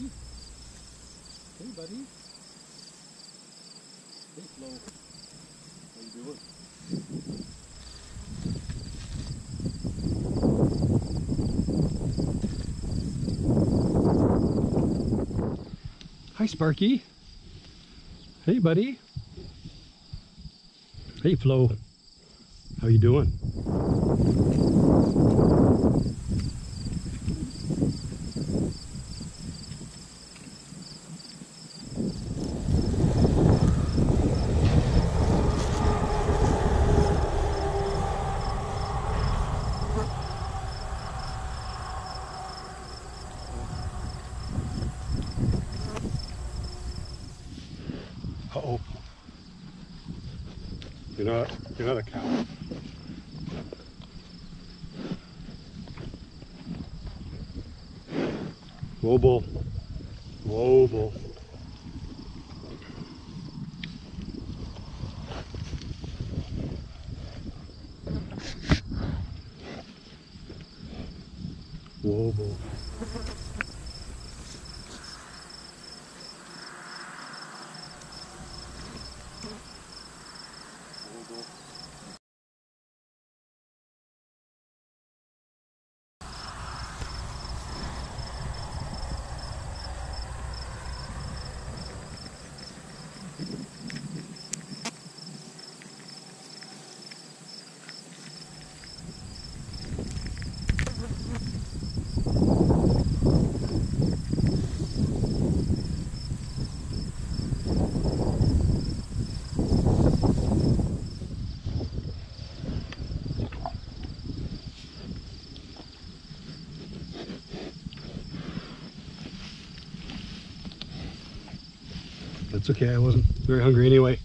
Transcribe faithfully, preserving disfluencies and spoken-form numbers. Hey, buddy. Hey, Flo. How you doing? Hi, Sparky. Hey, buddy. Hey, Flo. How you doing? Uh-oh. You're not, you're not a cow. Wobble. Wobble. Wobble. It's okay, I wasn't very hungry anyway.